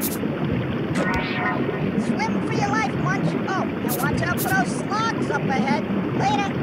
Swim for your life, Munch. Oh, now watch out for those slugs up ahead. Later.